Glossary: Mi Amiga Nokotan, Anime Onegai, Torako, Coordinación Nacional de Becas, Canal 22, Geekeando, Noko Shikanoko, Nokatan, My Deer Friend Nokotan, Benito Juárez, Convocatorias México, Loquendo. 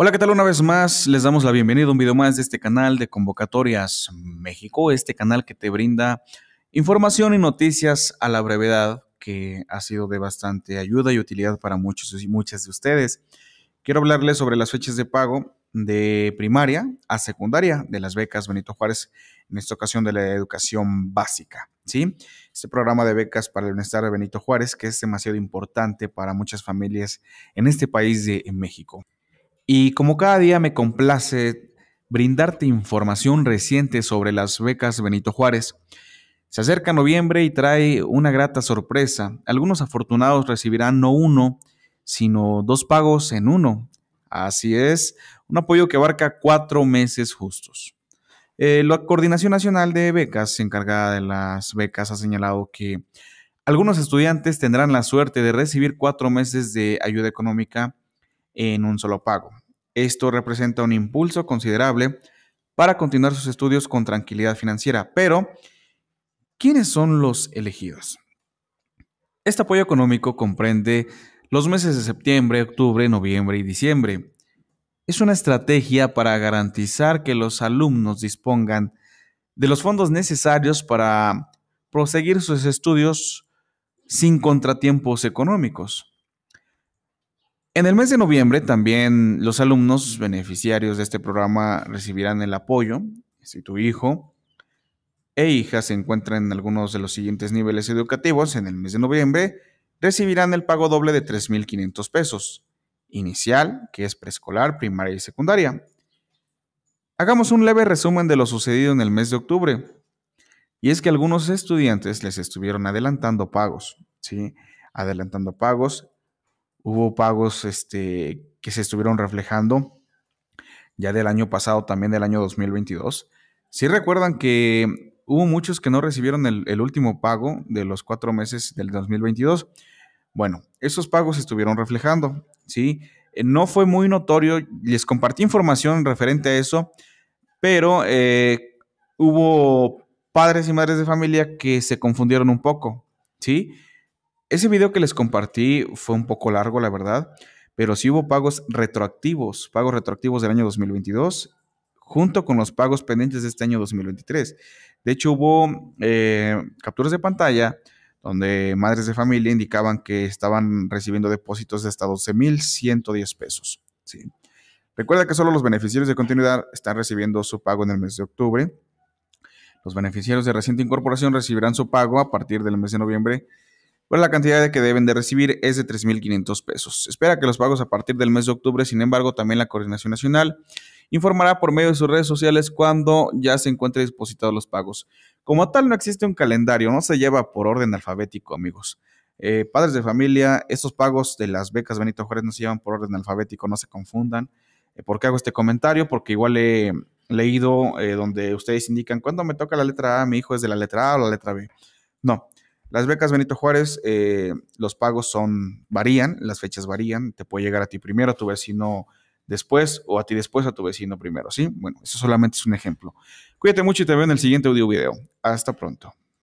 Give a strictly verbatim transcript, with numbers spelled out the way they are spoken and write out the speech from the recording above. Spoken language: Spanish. Hola, ¿qué tal? Una vez más les damos la bienvenida a un video más de este canal de Convocatorias México, este canal que te brinda información y noticias a la brevedad que ha sido de bastante ayuda y utilidad para muchos y muchas de ustedes. Quiero hablarles sobre las fechas de pago de primaria a secundaria de las becas Benito Juárez, en esta ocasión de la educación básica, ¿sí? Este programa de becas para el bienestar de Benito Juárez que es demasiado importante para muchas familias en este país de México. Y como cada día me complace brindarte información reciente sobre las becas Benito Juárez, se acerca noviembre y trae una grata sorpresa. Algunos afortunados recibirán no uno, sino dos pagos en uno. Así es, un apoyo que abarca cuatro meses justos. Eh, la Coordinación Nacional de Becas, encargada de las becas, ha señalado que algunos estudiantes tendrán la suerte de recibir cuatro meses de ayuda económica en un solo pago. Esto representa un impulso considerable para continuar sus estudios con tranquilidad financiera. Pero, ¿quiénes son los elegidos? Este apoyo económico comprende los meses de septiembre, octubre, noviembre y diciembre. Es una estrategia para garantizar que los alumnos dispongan de los fondos necesarios para proseguir sus estudios sin contratiempos económicos. En el mes de noviembre también los alumnos beneficiarios de este programa recibirán el apoyo si tu hijo e hija se encuentran en algunos de los siguientes niveles educativos. En el mes de noviembre recibirán el pago doble de tres mil quinientos pesos, inicial, que es preescolar, primaria y secundaria. Hagamos un leve resumen de lo sucedido en el mes de octubre, y es que algunos estudiantes les estuvieron adelantando pagos, ¿sí? Adelantando pagos. Hubo pagos este, que se estuvieron reflejando ya del año pasado, también del año dos mil veintidós. ¿Sí recuerdan que hubo muchos que no recibieron el, el último pago de los cuatro meses del dos mil veintidós? Bueno, esos pagos se estuvieron reflejando, ¿sí? No fue muy notorio, les compartí información referente a eso, pero eh, hubo padres y madres de familia que se confundieron un poco, ¿sí? Ese video que les compartí fue un poco largo, la verdad, pero sí hubo pagos retroactivos, pagos retroactivos del año dos mil veintidós, junto con los pagos pendientes de este año dos mil veintitrés. De hecho, hubo eh, capturas de pantalla donde madres de familia indicaban que estaban recibiendo depósitos de hasta doce mil ciento diez pesos. ¿Sí? Recuerda que solo los beneficiarios de continuidad están recibiendo su pago en el mes de octubre. Los beneficiarios de reciente incorporación recibirán su pago a partir del mes de noviembre. Bueno, la cantidad de que deben de recibir es de tres mil quinientos pesos. Se espera que los pagos a partir del mes de octubre, sin embargo, también la Coordinación Nacional informará por medio de sus redes sociales cuando ya se encuentren depositados los pagos. Como tal, no existe un calendario, no se lleva por orden alfabético, amigos. Eh, padres de familia, estos pagos de las becas Benito Juárez no se llevan por orden alfabético, no se confundan. Eh, ¿Por qué hago este comentario? Porque igual he leído eh, donde ustedes indican, ¿cuándo me toca la letra A? ¿Mi hijo es de la letra A o la letra B? No. Las becas Benito Juárez, eh, los pagos son, varían, las fechas varían, te puede llegar a ti primero, a tu vecino después, o a ti después, a tu vecino primero, ¿sí? Bueno, eso solamente es un ejemplo. Cuídate mucho y te veo en el siguiente audio video. Hasta pronto.